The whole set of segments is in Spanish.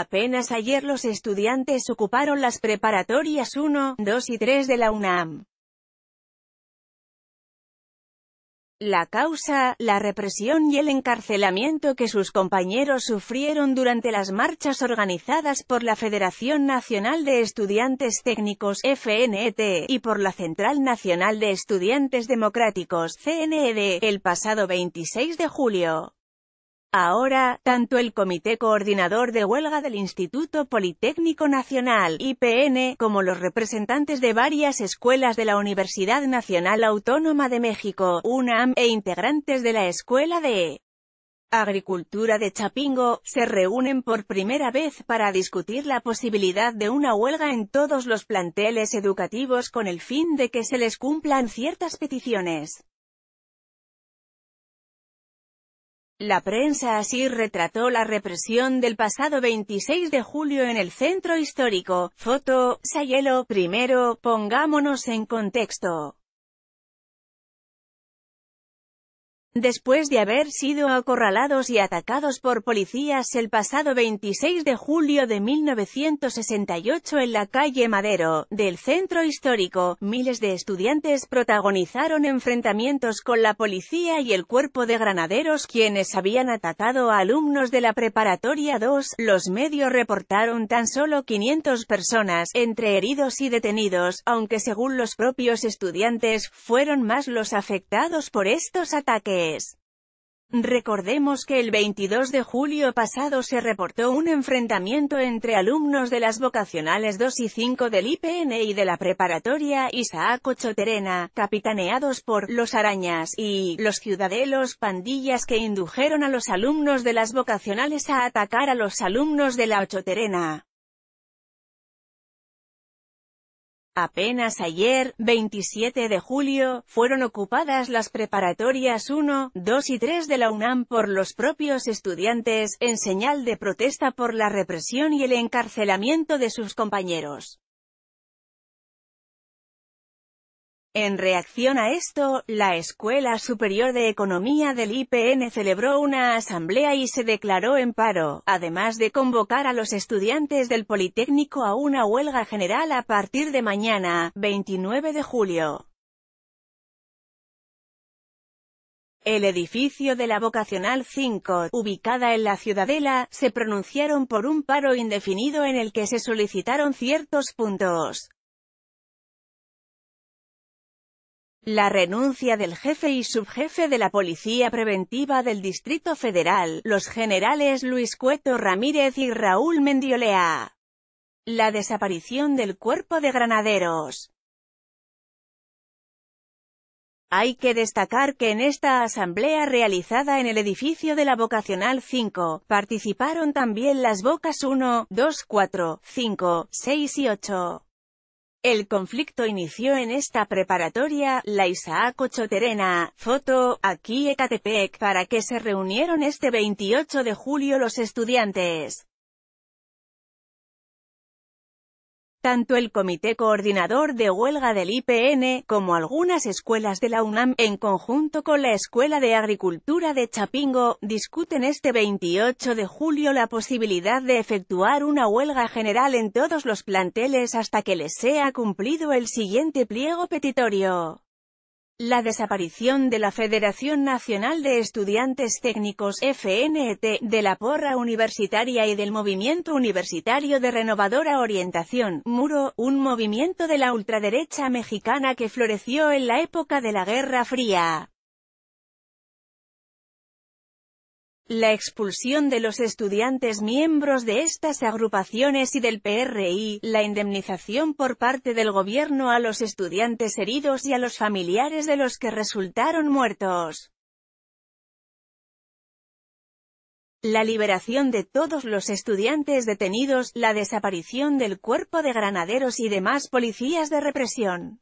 Apenas ayer los estudiantes ocuparon las preparatorias 1, 2 y 3 de la UNAM. La causa, la represión y el encarcelamiento que sus compañeros sufrieron durante las marchas organizadas por la Federación Nacional de Estudiantes Técnicos, FNET, y por la Central Nacional de Estudiantes Democráticos, CNED, el pasado 26 de julio. Ahora, tanto el Comité Coordinador de Huelga del Instituto Politécnico Nacional, IPN, como los representantes de varias escuelas de la Universidad Nacional Autónoma de México, UNAM, e integrantes de la Escuela de Agricultura de Chapingo, se reúnen por primera vez para discutir la posibilidad de una huelga en todos los planteles educativos con el fin de que se les cumplan ciertas peticiones. La prensa así retrató la represión del pasado 26 de julio en el Centro Histórico. Foto, Sayelo. Primero, pongámonos en contexto. Después de haber sido acorralados y atacados por policías el pasado 26 de julio de 1968 en la calle Madero, del Centro Histórico, miles de estudiantes protagonizaron enfrentamientos con la policía y el cuerpo de granaderos quienes habían atacado a alumnos de la preparatoria 2, los medios reportaron tan solo 500 personas, entre heridos y detenidos, aunque según los propios estudiantes, fueron más los afectados por estos ataques. Recordemos que el 22 de julio pasado se reportó un enfrentamiento entre alumnos de las vocacionales 2 y 5 del IPN y de la preparatoria Isaac Ochoterena, capitaneados por Los Arañas y Los Ciudadelos, pandillas que indujeron a los alumnos de las vocacionales a atacar a los alumnos de la Ochoterena. Apenas ayer, 27 de julio, fueron ocupadas las preparatorias 1, 2 y 3 de la UNAM por los propios estudiantes, en señal de protesta por la represión y el encarcelamiento de sus compañeros. En reacción a esto, la Escuela Superior de Economía del IPN celebró una asamblea y se declaró en paro, además de convocar a los estudiantes del Politécnico a una huelga general a partir de mañana, 29 de julio. El edificio de la Vocacional 5, ubicada en la Ciudadela, se pronunciaron por un paro indefinido en el que se solicitaron ciertos puntos. La renuncia del jefe y subjefe de la Policía Preventiva del Distrito Federal, los generales Luis Cueto Ramírez y Raúl Mendiolea. La desaparición del cuerpo de granaderos. Hay que destacar que en esta asamblea realizada en el edificio de la Vocacional 5, participaron también las Bocas 1, 2, 4, 5, 6 y 8. El conflicto inició en esta preparatoria, la Isaac Ochoterena, foto, aquí Ecatepec, para que se reunieron este 28 de julio los estudiantes. Tanto el Comité Coordinador de Huelga del IPN, como algunas escuelas de la UNAM, en conjunto con la Escuela de Agricultura de Chapingo, discuten este 28 de julio la posibilidad de efectuar una huelga general en todos los planteles hasta que les sea cumplido el siguiente pliego petitorio. La desaparición de la Federación Nacional de Estudiantes Técnicos, FNET, de la Porra Universitaria y del Movimiento Universitario de Renovadora Orientación, Muro, un movimiento de la ultraderecha mexicana que floreció en la época de la Guerra Fría. La expulsión de los estudiantes miembros de estas agrupaciones y del PRI, la indemnización por parte del gobierno a los estudiantes heridos y a los familiares de los que resultaron muertos. La liberación de todos los estudiantes detenidos, la desaparición del cuerpo de granaderos y demás policías de represión.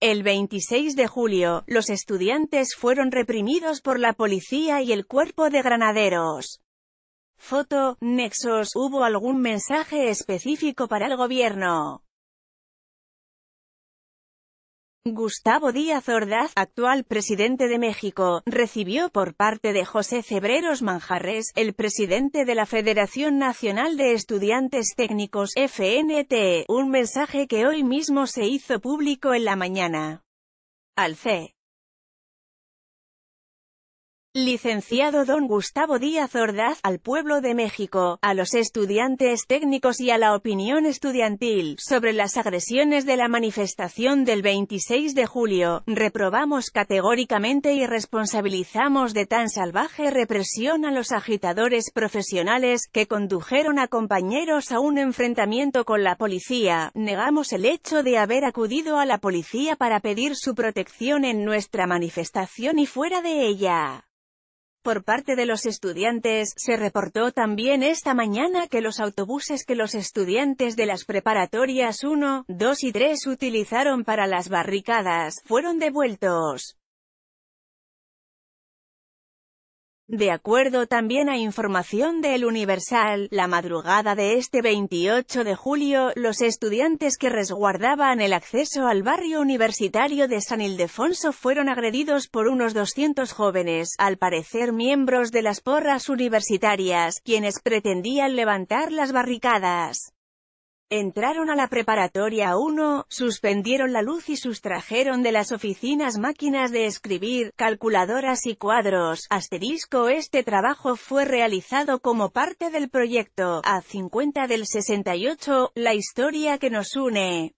El 26 de julio, los estudiantes fueron reprimidos por la policía y el cuerpo de granaderos. Foto, Nexos. ¿Hubo algún mensaje específico para el gobierno? Gustavo Díaz Ordaz, actual presidente de México, recibió por parte de José Cebreros Manjarres, el presidente de la Federación Nacional de Estudiantes Técnicos, FNT, un mensaje que hoy mismo se hizo público en la mañana. Al Licenciado don Gustavo Díaz Ordaz, al pueblo de México, a los estudiantes técnicos y a la opinión estudiantil, sobre las agresiones de la manifestación del 26 de julio, reprobamos categóricamente y responsabilizamos de tan salvaje represión a los agitadores profesionales, que condujeron a compañeros a un enfrentamiento con la policía, negamos el hecho de haber acudido a la policía para pedir su protección en nuestra manifestación y fuera de ella. Por parte de los estudiantes, se reportó también esta mañana que los autobuses que los estudiantes de las preparatorias 1, 2 y 3 utilizaron para las barricadas, fueron devueltos. De acuerdo también a información de El Universal, la madrugada de este 28 de julio, los estudiantes que resguardaban el acceso al barrio universitario de San Ildefonso fueron agredidos por unos 200 jóvenes, al parecer miembros de las porras universitarias, quienes pretendían levantar las barricadas. Entraron a la preparatoria 1, suspendieron la luz y sustrajeron de las oficinas máquinas de escribir, calculadoras y cuadros. *. Este trabajo fue realizado como parte del proyecto A50 del 68, la historia que nos une.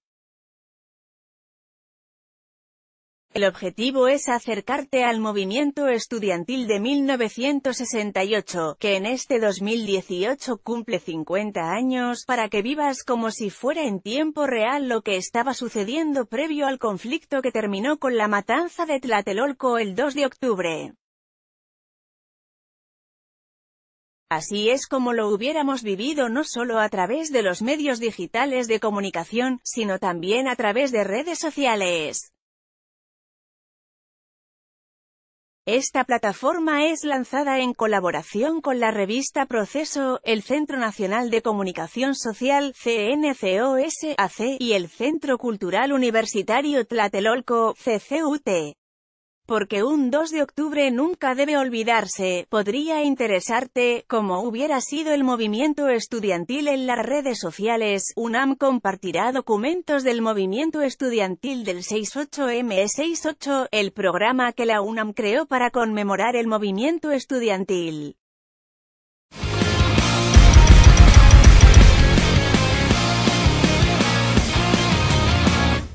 El objetivo es acercarte al movimiento estudiantil de 1968, que en este 2018 cumple 50 años, para que vivas como si fuera en tiempo real lo que estaba sucediendo previo al conflicto que terminó con la matanza de Tlatelolco el 2 de octubre. Así es como lo hubiéramos vivido no solo a través de los medios digitales de comunicación, sino también a través de redes sociales. Esta plataforma es lanzada en colaboración con la revista Proceso, el Centro Nacional de Comunicación Social, CNCOSAC, y el Centro Cultural Universitario Tlatelolco, CCUT. Porque un 2 de octubre nunca debe olvidarse, podría interesarte, cómo hubiera sido el movimiento estudiantil en las redes sociales. UNAM compartirá documentos del movimiento estudiantil del 68M68, el programa que la UNAM creó para conmemorar el movimiento estudiantil.